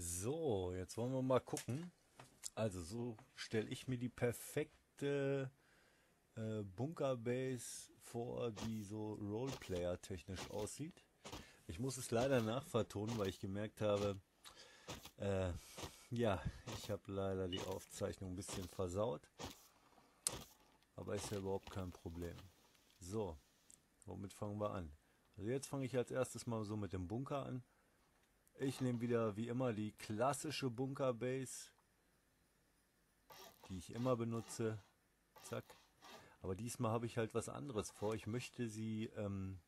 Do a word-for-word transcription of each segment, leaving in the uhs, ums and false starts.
So, jetzt wollen wir mal gucken. Also so stelle ich mir die perfekte äh, Bunkerbase vor, die so Roleplayer-technisch aussieht. Ich muss es leider nachvertonen, weil ich gemerkt habe, äh, ja, ich habe leider die Aufzeichnung ein bisschen versaut. Aber ist ja überhaupt kein Problem. So, womit fangen wir an? Also jetzt fange ich als erstes mal so mit dem Bunker an. Ich nehme wieder, wie immer, die klassische Bunkerbase, die ich immer benutze. Zack. Aber diesmal habe ich halt was anderes vor. Ich möchte sie, ähm,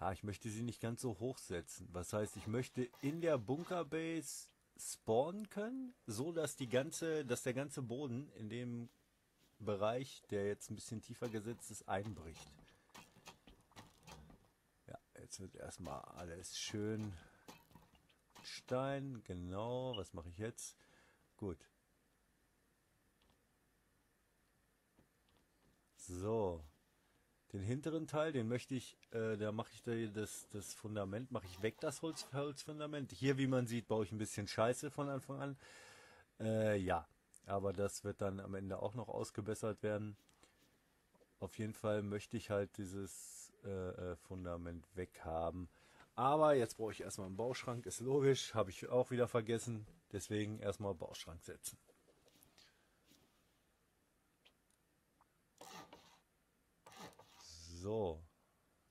ah, ich möchte sie nicht ganz so hoch setzen. Was heißt, ich möchte in der Bunkerbase spawnen können, so dass die ganze, dass der ganze Boden in dem Bereich, der jetzt ein bisschen tiefer gesetzt ist, einbricht. Ja, jetzt wird erstmal alles schön Stein. Genau, was mache ich jetzt? Gut. So. Den hinteren Teil, den möchte ich, äh, da mache ich da das, das Fundament, mache ich weg, das Holz, Holzfundament. Hier, wie man sieht, baue ich ein bisschen Scheiße von Anfang an. Äh, ja, aber das wird dann am Ende auch noch ausgebessert werden. Auf jeden Fall möchte ich halt dieses äh, Fundament weghaben. Aber jetzt brauche ich erstmal einen Bauschrank, ist logisch, habe ich auch wieder vergessen. Deswegen erstmal Bauschrank setzen. So.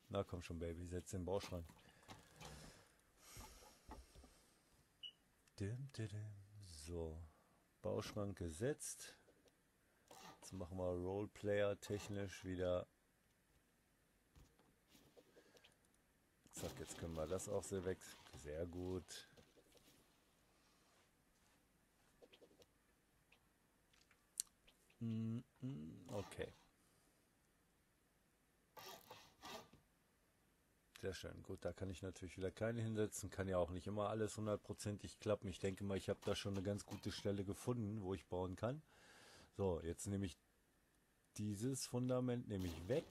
Na komm schon, Baby, setz den Bauschrank. So. Bauschrank gesetzt. Jetzt machen wir Roleplayer technisch wieder. Zack, jetzt können wir das auch sehr weg. Sehr gut. Okay. Sehr schön. Gut, da kann ich natürlich wieder keine hinsetzen. Kann ja auch nicht immer alles hundertprozentig klappen. Ich denke mal, ich habe da schon eine ganz gute Stelle gefunden, wo ich bauen kann. So, jetzt nehme ich dieses Fundament nehme ich weg.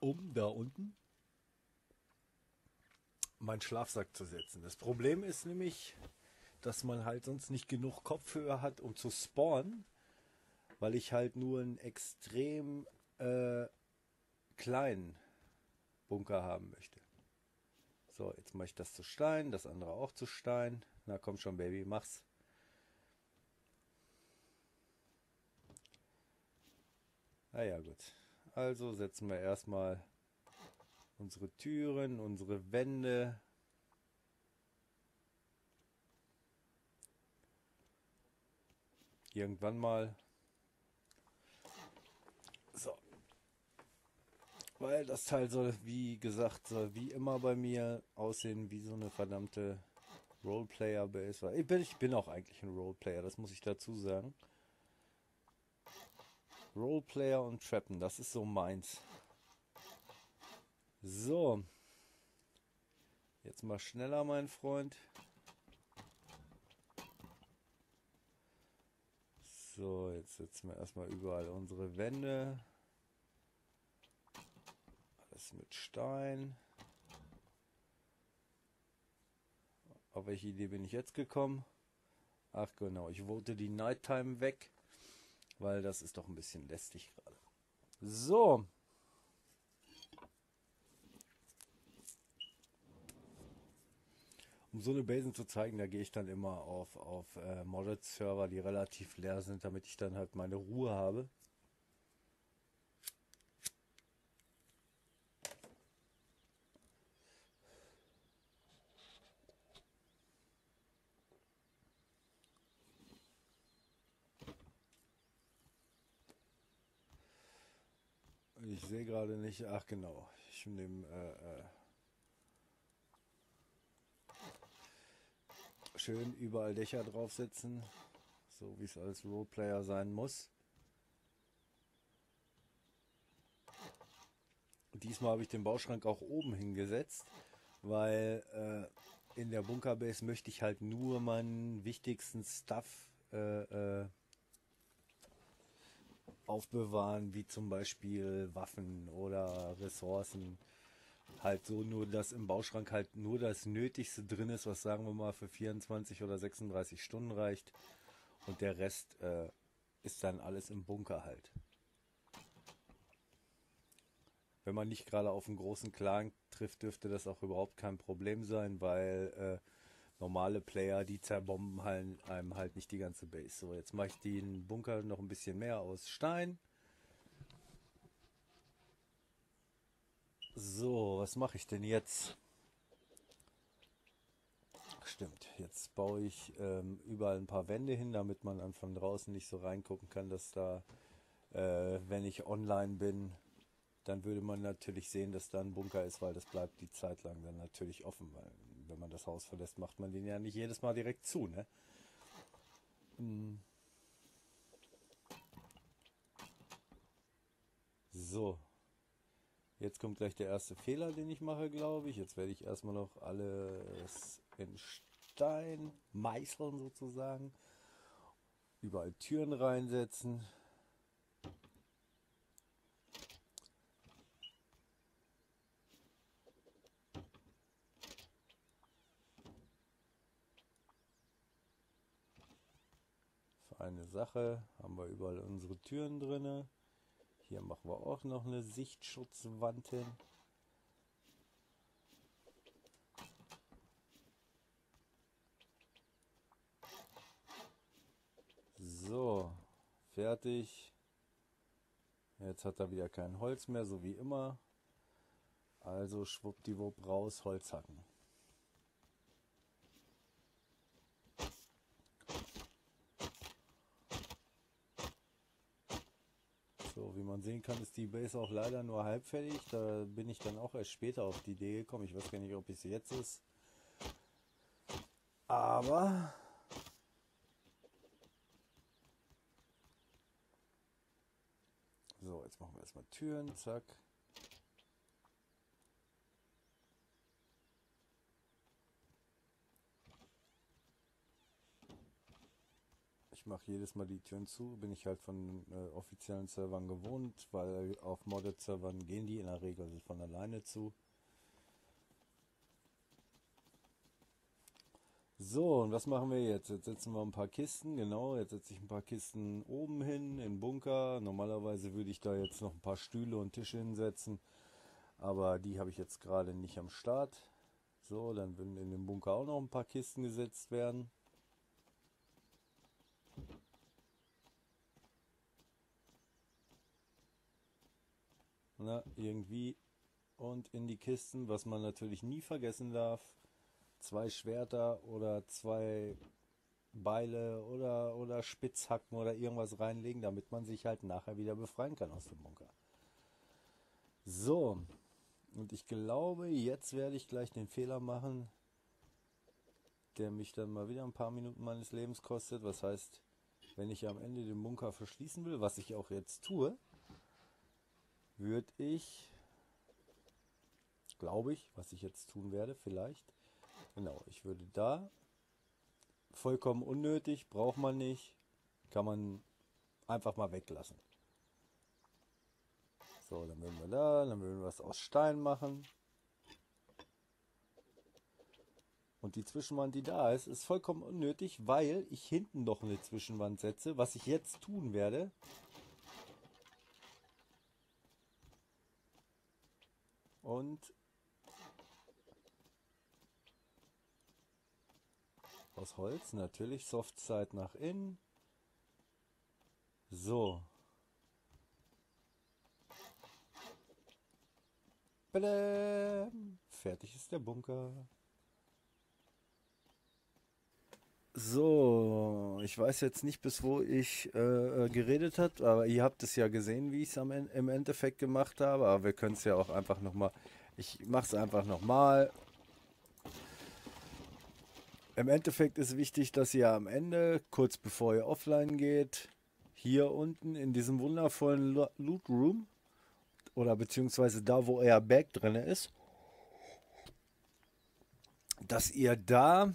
Um da unten meinen Schlafsack zu setzen. Das Problem ist nämlich, dass man halt sonst nicht genug Kopfhöhe hat, um zu spawnen, weil ich halt nur einen extrem äh, kleinen Bunker haben möchte. So, jetzt mache ich das zu Stein, das andere auch zu Stein. Na komm schon, Baby, mach's. Na ja, gut. Also setzen wir erstmal unsere Türen, unsere Wände. Irgendwann mal. So. Weil das Teil soll, wie gesagt, soll wie immer bei mir aussehen wie so eine verdammte Roleplayer-Base. Ich bin, ich bin auch eigentlich ein Roleplayer, das muss ich dazu sagen. Roleplayer und Trappen, das ist so meins. So. Jetzt mal schneller, mein Freund. So, jetzt setzen wir erstmal überall unsere Wände. Alles mit Stein. Auf welche Idee bin ich jetzt gekommen? Ach genau, ich wollte die Nighttime weg, weil das ist doch ein bisschen lästig gerade. So. Um so eine Basen zu zeigen, da gehe ich dann immer auf, auf äh, Modded-Server, die relativ leer sind, damit ich dann halt meine Ruhe habe. Ich sehe gerade nicht, ach genau, ich nehme... Äh, äh, schön überall Dächer draufsetzen, so wie es als Roleplayer sein muss. Diesmal habe ich den Bauschrank auch oben hingesetzt, weil äh, in der Bunkerbase möchte ich halt nur meinen wichtigsten Stuff äh, äh, aufbewahren, wie zum Beispiel Waffen oder Ressourcen. halt so nur, dass im Bauschrank halt nur das Nötigste drin ist, was sagen wir mal für vierundzwanzig oder sechsunddreißig Stunden reicht, und der Rest äh, ist dann alles im Bunker halt. Wenn man nicht gerade auf einen großen Clan trifft, dürfte das auch überhaupt kein Problem sein, weil äh, normale Player, die zerbomben halt, einem halt nicht die ganze Base. So, jetzt mache ich den Bunker noch ein bisschen mehr aus Stein. So, was mache ich denn jetzt? Stimmt, jetzt baue ich ähm, überall ein paar Wände hin, damit man dann von draußen nicht so reingucken kann, dass da, äh, wenn ich online bin, dann würde man natürlich sehen, dass da ein Bunker ist, weil das bleibt die Zeit lang dann natürlich offen, weil wenn man das Haus verlässt, macht man den ja nicht jedes Mal direkt zu, ne? So. Jetzt kommt gleich der erste Fehler, den ich mache, glaube ich. Jetzt werde ich erstmal noch alles in Stein meißeln sozusagen. Überall Türen reinsetzen. Eine Sache, haben wir überall unsere Türen drin. Hier machen wir auch noch eine Sichtschutzwand hin. So, fertig. Jetzt hat er wieder kein Holz mehr, so wie immer. Also schwuppdiwupp raus, Holz hacken. So, wie man sehen kann, ist die Base auch leider nur halbfertig. Da bin ich dann auch erst später auf die Idee gekommen. Ich weiß gar nicht, ob es jetzt ist. Aber so, jetzt machen wir erstmal Türen. Zack. Ich mache jedes Mal die Türen zu, bin ich halt von äh, offiziellen Servern gewohnt, weil auf Modded-Servern gehen die in der Regel von alleine zu. So, und was machen wir jetzt? Jetzt setzen wir ein paar Kisten, genau, jetzt setze ich ein paar Kisten oben hin, in den Bunker. Normalerweise würde ich da jetzt noch ein paar Stühle und Tische hinsetzen, aber die habe ich jetzt gerade nicht am Start. So, dann würden in den Bunker auch noch ein paar Kisten gesetzt werden. Na, irgendwie, und in die Kisten, was man natürlich nie vergessen darf, zwei Schwerter oder zwei Beile oder, oder Spitzhacken oder irgendwas reinlegen, damit man sich halt nachher wieder befreien kann aus dem Bunker. So, und ich glaube, jetzt werde ich gleich den Fehler machen, der mich dann mal wieder ein paar Minuten meines Lebens kostet. Was heißt, wenn ich am Ende den Bunker verschließen will, was ich auch jetzt tue, würde ich, glaube ich, was ich jetzt tun werde, vielleicht, genau, ich würde da, vollkommen unnötig, braucht man nicht, kann man einfach mal weglassen. So, dann würden wir da, dann würden wir was aus Stein machen. Und die Zwischenwand, die da ist, ist vollkommen unnötig, weil ich hinten noch eine Zwischenwand setze, was ich jetzt tun werde. Und aus Holz natürlich, Softside nach innen. So. Badam. Fertig ist der Bunker. So, ich weiß jetzt nicht, bis wo ich äh, geredet habe, aber ihr habt es ja gesehen, wie ich es im Endeffekt gemacht habe. Aber wir können es ja auch einfach nochmal, ich mache es einfach nochmal. Im Endeffekt ist wichtig, dass ihr am Ende, kurz bevor ihr offline geht, hier unten in diesem wundervollen Lo- Loot Room, oder beziehungsweise da, wo euer Bag drin ist, dass ihr da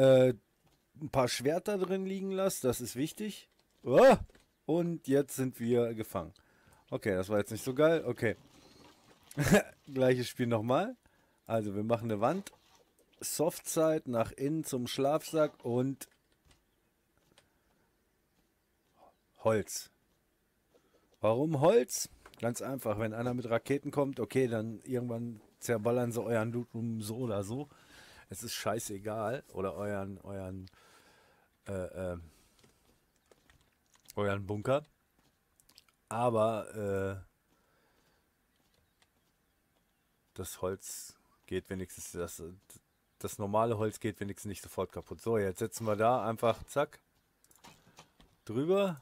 ein paar Schwerter drin liegen lasst, das ist wichtig. Oh, und jetzt sind wir gefangen. Okay, das war jetzt nicht so geil. Okay, Gleiches Spiel nochmal. Also wir machen eine Wand. Softside nach innen zum Schlafsack und Holz. Warum Holz? Ganz einfach, wenn einer mit Raketen kommt, okay, dann irgendwann zerballern sie euren Loot um so oder so. Es ist scheißegal. Oder euren, euren, äh, äh, euren Bunker. Aber, äh, das Holz geht wenigstens, das, das normale Holz geht wenigstens nicht sofort kaputt. So, jetzt setzen wir da einfach, zack, drüber,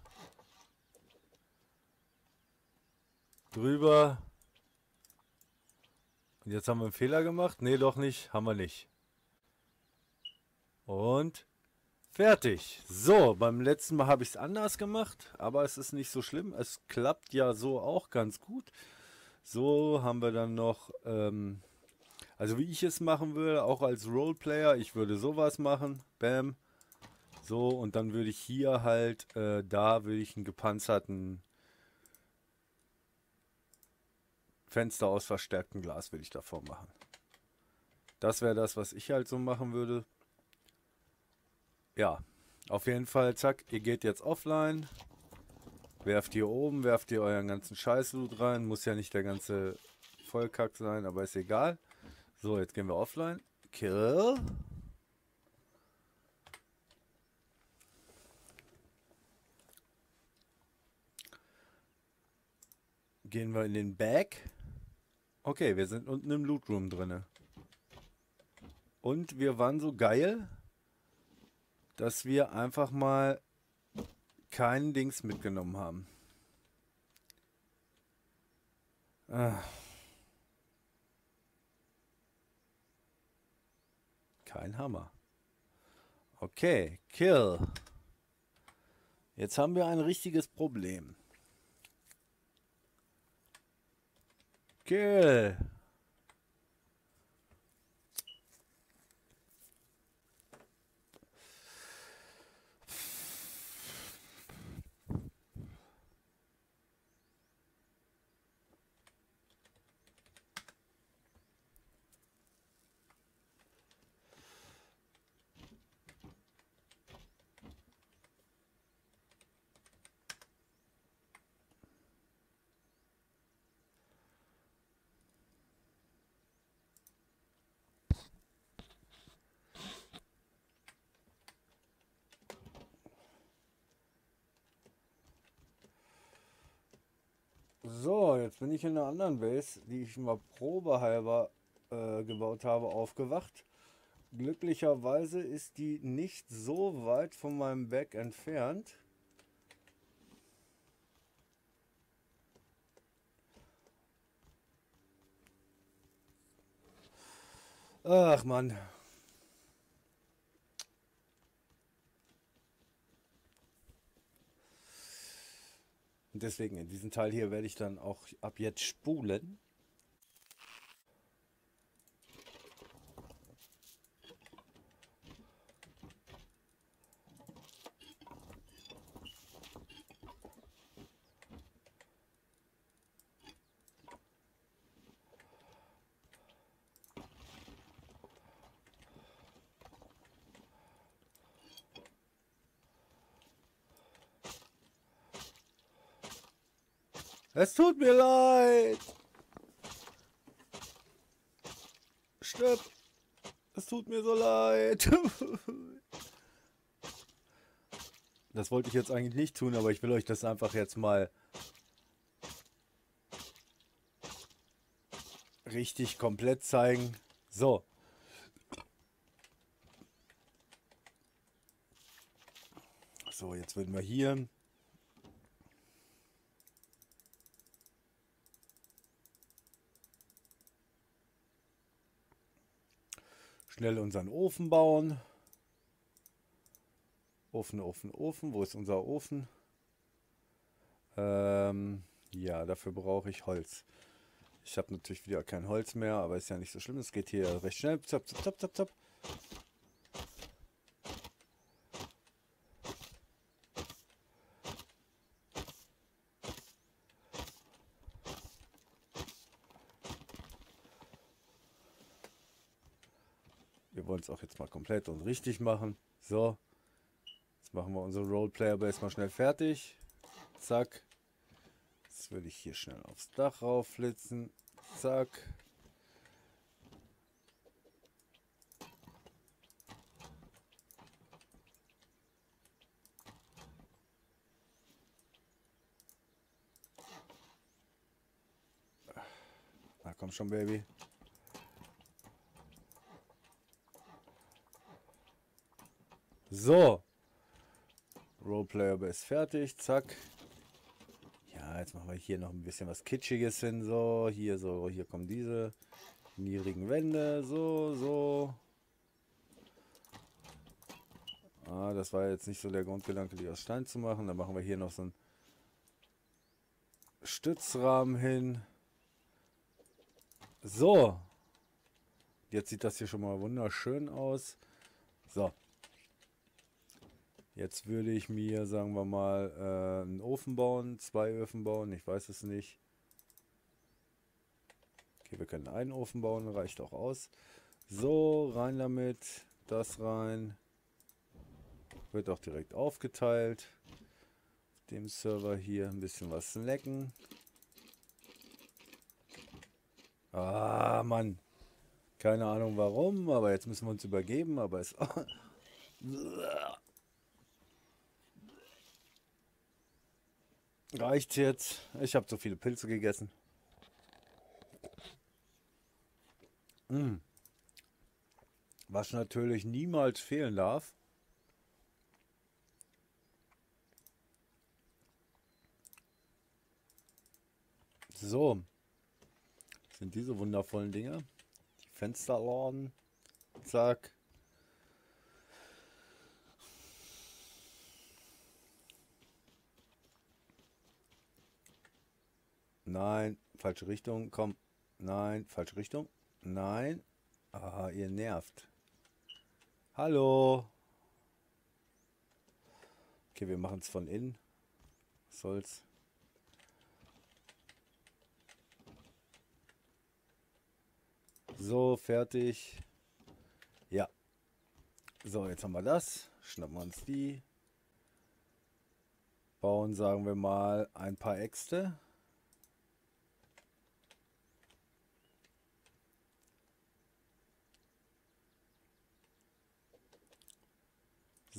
drüber. Und jetzt haben wir einen Fehler gemacht. Nee, doch nicht, haben wir nicht. Und fertig. So, beim letzten Mal habe ich es anders gemacht, aber es ist nicht so schlimm. Es klappt ja so auch ganz gut. So haben wir dann noch, ähm, also wie ich es machen würde, auch als Roleplayer, ich würde sowas machen, bam, so, und dann würde ich hier halt, äh, da würde ich einen gepanzerten Fenster aus verstärktem Glas würde ich davor machen. Das wäre das, was ich halt so machen würde. Ja, auf jeden Fall, zack, ihr geht jetzt offline. Werft hier oben, werft ihr euren ganzen Scheiß-Loot rein. Muss ja nicht der ganze Vollkack sein, aber ist egal. So, jetzt gehen wir offline. Kill. Gehen wir in den Bag. Okay, wir sind unten im Loot-Room drin. Und wir waren so geil, dass wir einfach mal keinen Dings mitgenommen haben. Ah. Kein Hammer. Okay, kill. Jetzt haben wir ein richtiges Problem. Kill. So, jetzt bin ich in einer anderen Base, die ich mal probehalber äh, gebaut habe, aufgewacht. Glücklicherweise ist die nicht so weit von meinem Back entfernt. Ach Mann. Und deswegen, in diesem Teil hier werde ich dann auch ab jetzt spulen. Es tut mir leid. Stirb. Es tut mir so leid. Das wollte ich jetzt eigentlich nicht tun, aber ich will euch das einfach jetzt mal richtig komplett zeigen. So. So, jetzt würden wir hier... schnell unseren Ofen bauen. Ofen, Ofen, Ofen. Wo ist unser Ofen? Ähm, ja, dafür brauche ich Holz. Ich habe natürlich wieder kein Holz mehr, aber ist ja nicht so schlimm. Es geht hier recht schnell. Zap, zap, zap, zap, zap. Wir wollen es auch jetzt mal komplett und richtig machen. So, jetzt machen wir unsere Roleplayer-Base mal schnell fertig. Zack. Jetzt will ich hier schnell aufs Dach raufflitzen. Zack. Na komm schon, Baby. So. Roleplayer Base fertig. Zack. Ja, jetzt machen wir hier noch ein bisschen was Kitschiges hin. So, hier, so, hier kommen diese niedrigen Wände. So, so. Ah, das war jetzt nicht so der Grundgedanke, die aus Stein zu machen. Dann machen wir hier noch so einen Stützrahmen hin. So. Jetzt sieht das hier schon mal wunderschön aus. So. Jetzt würde ich mir, sagen wir mal, äh, einen Ofen bauen, zwei Öfen bauen, ich weiß es nicht. Okay, wir können einen Ofen bauen, reicht auch aus. So, rein damit, das rein. Wird auch direkt aufgeteilt. Auf dem Server hier ein bisschen was snacken. Ah, Mann. Keine Ahnung warum, aber jetzt müssen wir uns übergeben, aber es... Reicht jetzt. Ich habe so viele Pilze gegessen. Mm. Was natürlich niemals fehlen darf. So. Das sind diese wundervollen Dinger. Die Fensterladen. Zack. Nein, falsche Richtung, komm. Nein, falsche Richtung. Nein. Ah, ihr nervt. Hallo. Okay, wir machen es von innen. Was soll's? So, fertig. Ja. So, jetzt haben wir das. Schnappen wir uns die. Bauen, sagen wir mal, ein paar Äxte.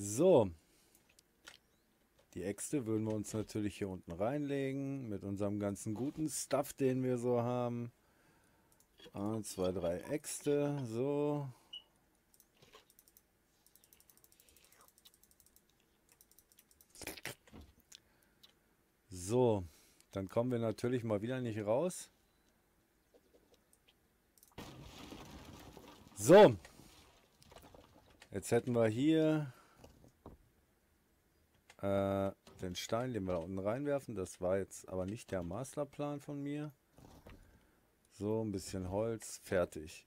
So, die Äxte würden wir uns natürlich hier unten reinlegen mit unserem ganzen guten Stuff, den wir so haben. Eins, zwei, drei Äxte, so. So, dann kommen wir natürlich mal wieder nicht raus. So, jetzt hätten wir hier... den Stein, den wir da unten reinwerfen. Das war jetzt aber nicht der Masterplan von mir. So, ein bisschen Holz. Fertig.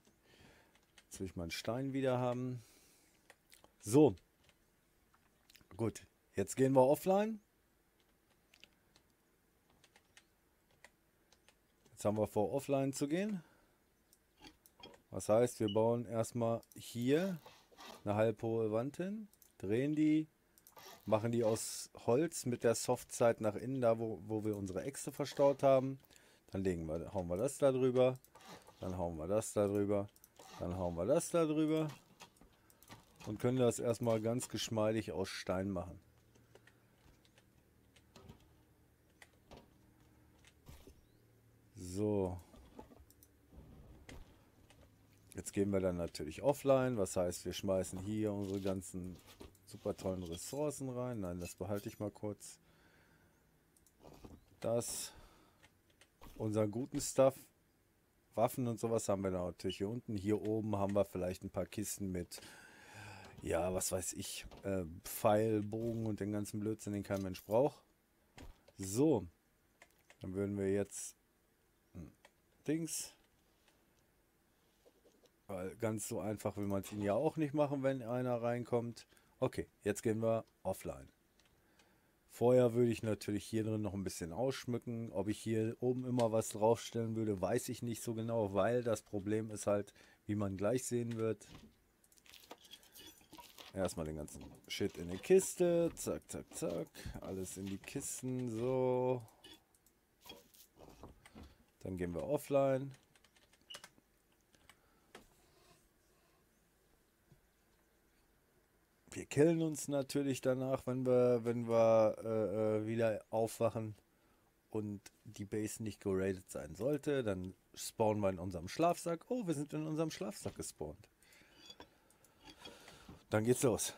Jetzt will ich meinen Stein wieder haben. So. Gut. Jetzt gehen wir offline. Jetzt haben wir vor, offline zu gehen. Was heißt, wir bauen erstmal hier eine halbhohe Wand hin. Drehen die. Machen die aus Holz mit der Softside nach innen, da wo, wo wir unsere Äxte verstaut haben. Dann legen wir, hauen wir das da drüber. Dann hauen wir das da drüber. Dann hauen wir das da drüber. Und können das erstmal ganz geschmeidig aus Stein machen. So. Jetzt gehen wir dann natürlich offline. Was heißt, wir schmeißen hier unsere ganzen... super tollen Ressourcen rein. Nein, das behalte ich mal kurz. Das, unseren guten Stuff, Waffen und sowas haben wir natürlich hier unten. Hier oben haben wir vielleicht ein paar Kisten mit, ja, was weiß ich, äh, Pfeil, Bogen und den ganzen Blödsinn, den kein Mensch braucht. So, dann würden wir jetzt Dings, weil ganz so einfach will man es ihnen ja auch nicht machen, wenn einer reinkommt. Okay, jetzt gehen wir offline. Vorher würde ich natürlich hier drin noch ein bisschen ausschmücken. Ob ich hier oben immer was draufstellen würde, weiß ich nicht so genau, weil das Problem ist halt, wie man gleich sehen wird. Erstmal den ganzen Shit in die Kiste. Zack, zack, zack. Alles in die Kisten. So. Dann gehen wir offline. Wir killen uns natürlich danach, wenn wir, wenn wir äh, wieder aufwachen und die Base nicht geradet sein sollte. Dann spawnen wir in unserem Schlafsack. Oh, wir sind in unserem Schlafsack gespawnt. Dann geht's los.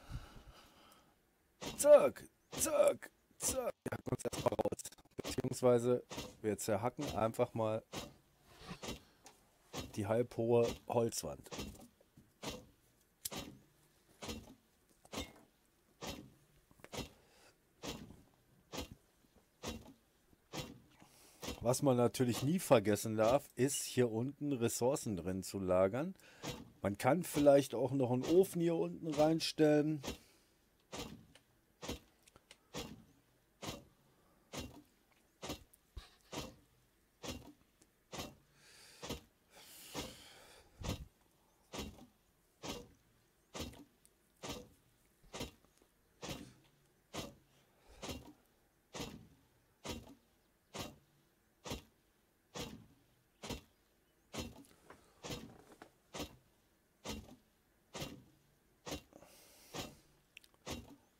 Zack, zack, zack. Wir hacken uns erstmal raus. Beziehungsweise wir zerhacken einfach mal die halbhohe Holzwand. Was man natürlich nie vergessen darf, ist hier unten Ressourcen drin zu lagern. Man kann vielleicht auch noch einen Ofen hier unten reinstellen.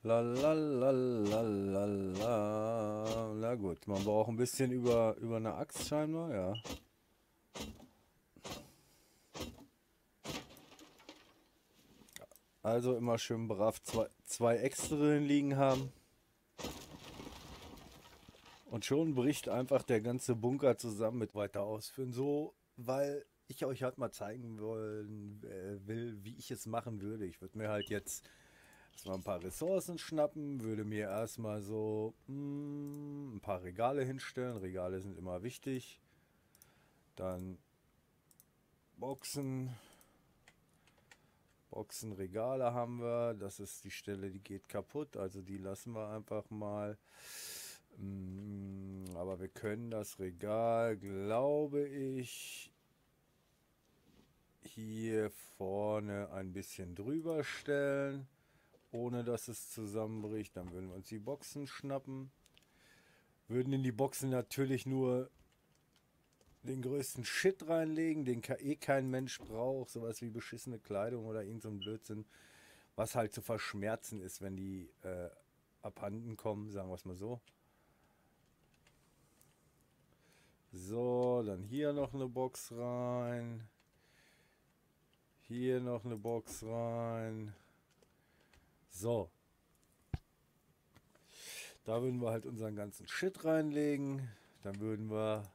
La, la, la, la, la, la. Na gut, man braucht ein bisschen über, über eine Axt scheinbar, ja. Also immer schön brav zwei, zwei Äxte drin liegen haben. Und schon bricht einfach der ganze Bunker zusammen mit weiter ausführen. So, weil ich euch halt mal zeigen wollen, äh, will, wie ich es machen würde. Ich würde mir halt jetzt... erstmal ein paar Ressourcen schnappen, würde mir erstmal so mh, ein paar Regale hinstellen. Regale sind immer wichtig. Dann Boxen. Boxen, Regale haben wir. Das ist die Stelle, die geht kaputt. Also die lassen wir einfach mal. Mh, aber wir können das Regal, glaube ich, hier vorne ein bisschen drüber stellen. Ohne dass es zusammenbricht. Dann würden wir uns die Boxen schnappen. Würden in die Boxen natürlich nur den größten Shit reinlegen, den eh kein Mensch braucht. Sowas wie beschissene Kleidung oder irgend so ein Blödsinn. Was halt zu verschmerzen ist, wenn die äh, abhanden kommen. Sagen wir es mal so. So, dann hier noch eine Box rein. Hier noch eine Box rein. So, da würden wir halt unseren ganzen Shit reinlegen. Dann würden wir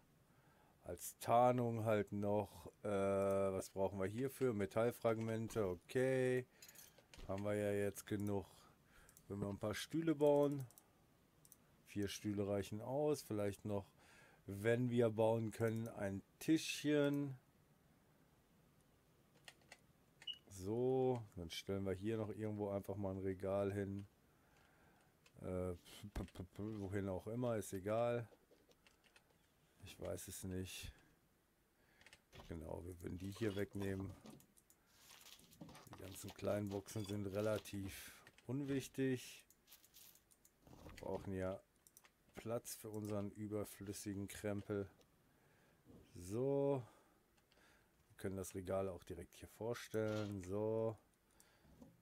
als Tarnung halt noch, äh, was brauchen wir hierfür? Metallfragmente, okay. Haben wir ja jetzt genug. Wenn wir ein paar Stühle bauen, vier Stühle reichen aus. Vielleicht noch, wenn wir bauen können, ein Tischchen. So, dann stellen wir hier noch irgendwo einfach mal ein Regal hin. Äh, wohin auch immer, ist egal. Ich weiß es nicht. Genau, wir würden die hier wegnehmen. Die ganzen kleinen Boxen sind relativ unwichtig. Wir brauchen ja Platz für unseren überflüssigen Krempel. So. Können das Regal auch direkt hier vorstellen. So,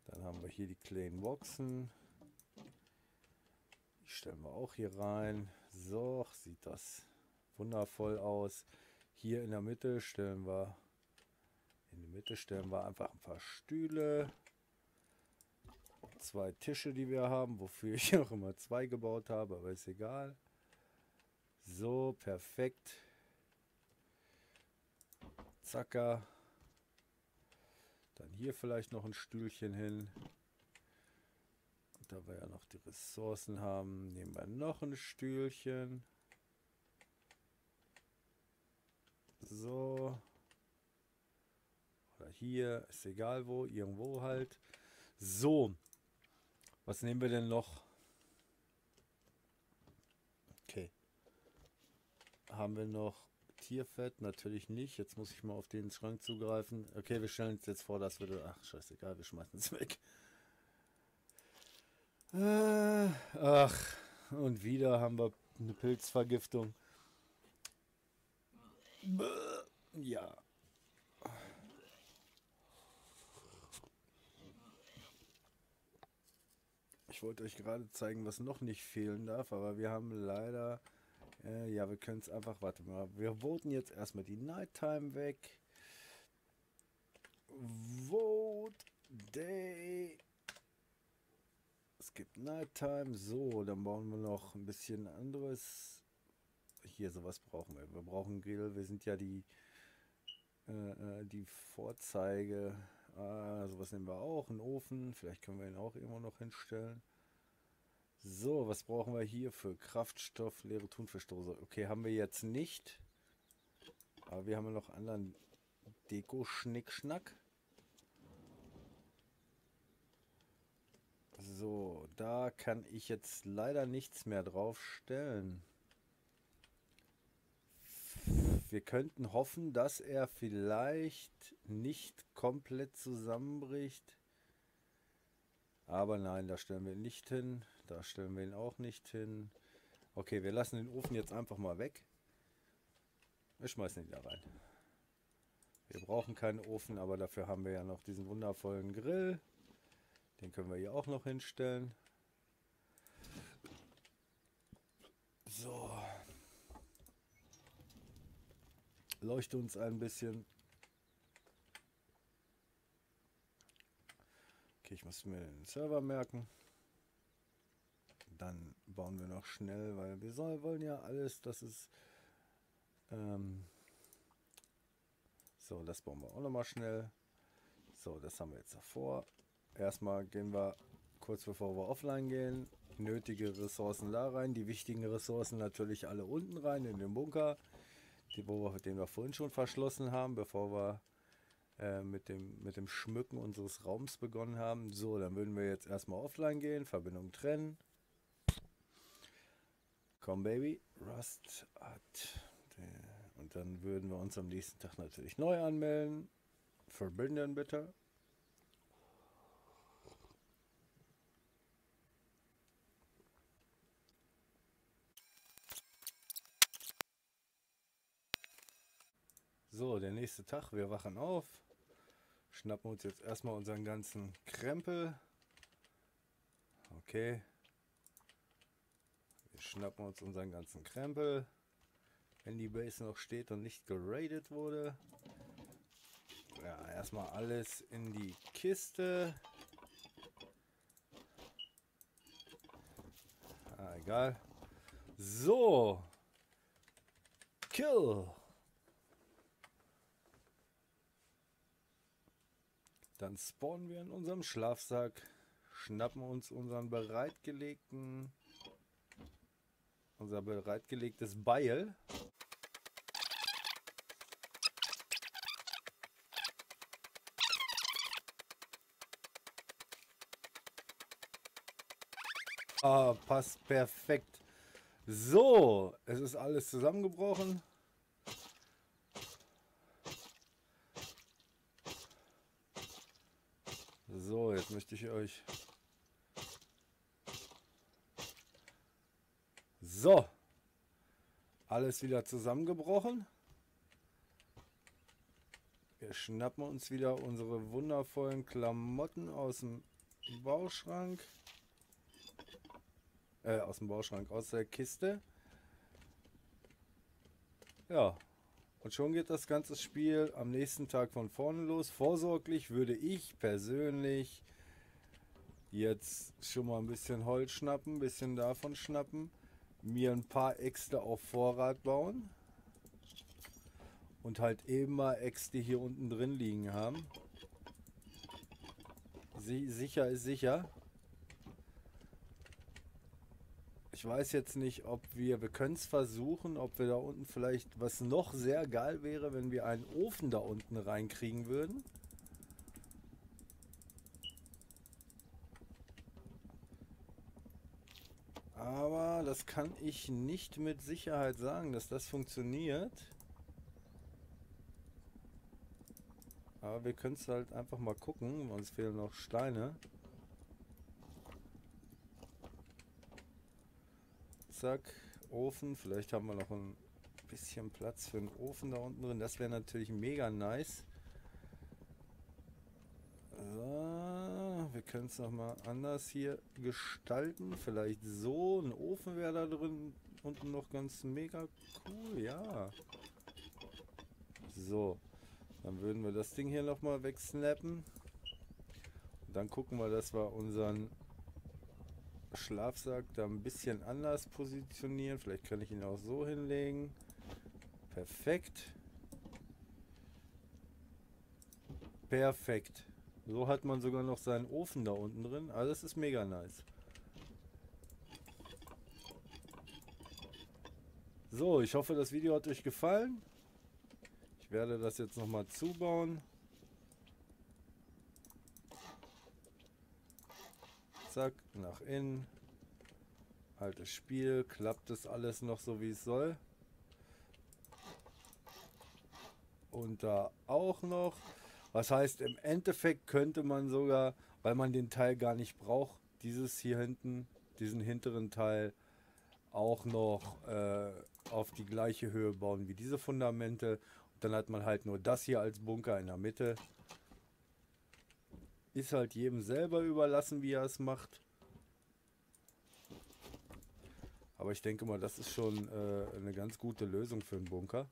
dann haben wir hier die kleinen Boxen. Die stellen wir auch hier rein. So, sieht das wundervoll aus. Hier in der Mitte stellen wir in die Mitte stellen wir einfach ein paar Stühle, zwei Tische, die wir haben, wofür ich auch immer zwei gebaut habe, aber ist egal. So, perfekt. Zacker. Dann hier vielleicht noch ein Stühlchen hin. Und da wir ja noch die Ressourcen haben, nehmen wir noch ein Stühlchen. So. Oder hier, ist egal wo, irgendwo halt. So. Was nehmen wir denn noch? Okay. Haben wir noch Tierfett? Natürlich nicht. Jetzt muss ich mal auf den Schrank zugreifen. Okay, wir stellen uns jetzt vor, dass wir... Ach, scheißegal, wir schmeißen es weg. Äh, ach, und wieder haben wir eine Pilzvergiftung. Ja. Ich wollte euch gerade zeigen, was noch nicht fehlen darf, aber wir haben leider... Äh, ja, wir können es einfach... Warte mal, wir voten jetzt erstmal die Nighttime weg. Vote Day. Es gibt Nighttime. So, dann brauchen wir noch ein bisschen anderes. Hier, sowas brauchen wir. Wir brauchen Grill. Wir sind ja die äh, die Vorzeige. Ah, sowas nehmen wir auch. Einen Ofen. Vielleicht können wir ihn auch irgendwo noch hinstellen. So, was brauchen wir hier für Kraftstoff? Leere Thunfischdose. Okay, haben wir jetzt nicht. Aber wir haben noch anderen Deko-Schnick-Schnack. So, da kann ich jetzt leider nichts mehr drauf stellen. Wir könnten hoffen, dass er vielleicht nicht komplett zusammenbricht. Aber nein, da stellen wir ihn nicht hin. Da stellen wir ihn auch nicht hin. Okay, wir lassen den Ofen jetzt einfach mal weg. Wir schmeißen ihn da rein. Wir brauchen keinen Ofen, aber dafür haben wir ja noch diesen wundervollen Grill. Den können wir hier auch noch hinstellen. So. Leuchte uns ein bisschen. Okay, ich muss mir den Server merken. Dann bauen wir noch schnell, weil wir soll, wollen ja alles, das ist... Ähm, so, das bauen wir auch nochmal schnell. So, das haben wir jetzt davor. Erstmal gehen wir, kurz bevor wir offline gehen, nötige Ressourcen da rein. Die wichtigen Ressourcen natürlich alle unten rein, in den Bunker, die, wo wir, den wir vorhin schon verschlossen haben, bevor wir äh, mit, dem, mit dem Schmücken unseres Raums begonnen haben. So, dann würden wir jetzt erstmal offline gehen, Verbindung trennen. Komm, Baby. Rust hat... Und dann würden wir uns am nächsten Tag natürlich neu anmelden. Verbinden bitte. So, der nächste Tag, wir wachen auf, schnappen uns jetzt erstmal unseren ganzen Krempel. Okay. Wir schnappen uns unseren ganzen Krempel, wenn die Base noch steht und nicht geradet wurde. Ja, erstmal alles in die Kiste. Ah, egal. So. Kill. Dann spawnen wir in unserem Schlafsack, schnappen uns unseren bereitgelegten, unser bereitgelegtes Beil. Ah, passt perfekt. So, es ist alles zusammengebrochen. So, jetzt möchte ich euch... So, alles wieder zusammengebrochen. Wir schnappen uns wieder unsere wundervollen Klamotten aus dem Bauschrank. Äh, aus dem Bauschrank, aus der Kiste. Ja, und schon geht das ganze Spiel am nächsten Tag von vorne los. Vorsorglich würde ich persönlich jetzt schon mal ein bisschen Holz schnappen, ein bisschen davon schnappen, mir ein paar Äxte auf Vorrat bauen und halt eben mal Äxte hier unten drin liegen haben. Sicher ist sicher. Ich weiß jetzt nicht, ob wir, wir können es versuchen, ob wir da unten vielleicht, was noch sehr geil wäre, wenn wir einen Ofen da unten reinkriegen würden. Aber das kann ich nicht mit Sicherheit sagen, dass das funktioniert. Aber wir können es halt einfach mal gucken, uns fehlen noch Steine. Zack, Ofen. Vielleicht haben wir noch ein bisschen Platz für einen Ofen da unten drin. Das wäre natürlich mega nice. So, wir können es nochmal anders hier gestalten. Vielleicht so. Ein Ofen wäre da drin unten noch ganz mega cool. Ja. So. Dann würden wir das Ding hier nochmal wegsnappen. Und dann gucken wir, dass wir unseren Schlafsack da ein bisschen anders positionieren. Vielleicht kann ich ihn auch so hinlegen. Perfekt. Perfekt. So hat man sogar noch seinen Ofen da unten drin. Also das ist mega nice. So, ich hoffe, das Video hat euch gefallen. Ich werde das jetzt nochmal zubauen. Zack, nach innen. Altes Spiel. Klappt das alles noch so, wie es soll? Und da auch noch. Was heißt, im Endeffekt könnte man sogar, weil man den Teil gar nicht braucht, dieses hier hinten, diesen hinteren Teil auch noch äh, auf die gleiche Höhe bauen wie diese Fundamente. Und dann hat man halt nur das hier als Bunker in der Mitte. Ist halt jedem selber überlassen, wie er es macht. Aber ich denke mal, das ist schon äh, eine ganz gute Lösung für einen Bunker.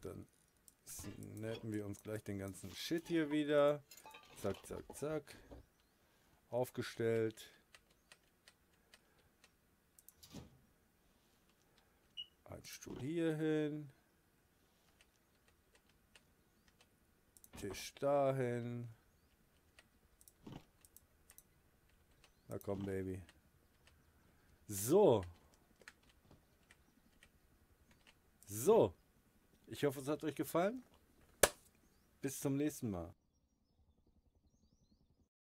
Dann snappen wir uns gleich den ganzen Shit hier wieder. Zack, zack, zack. Aufgestellt. Ein Stuhl hier hin. Tisch dahin. Na komm, Baby. So. So. Ich hoffe, es hat euch gefallen. Bis zum nächsten Mal.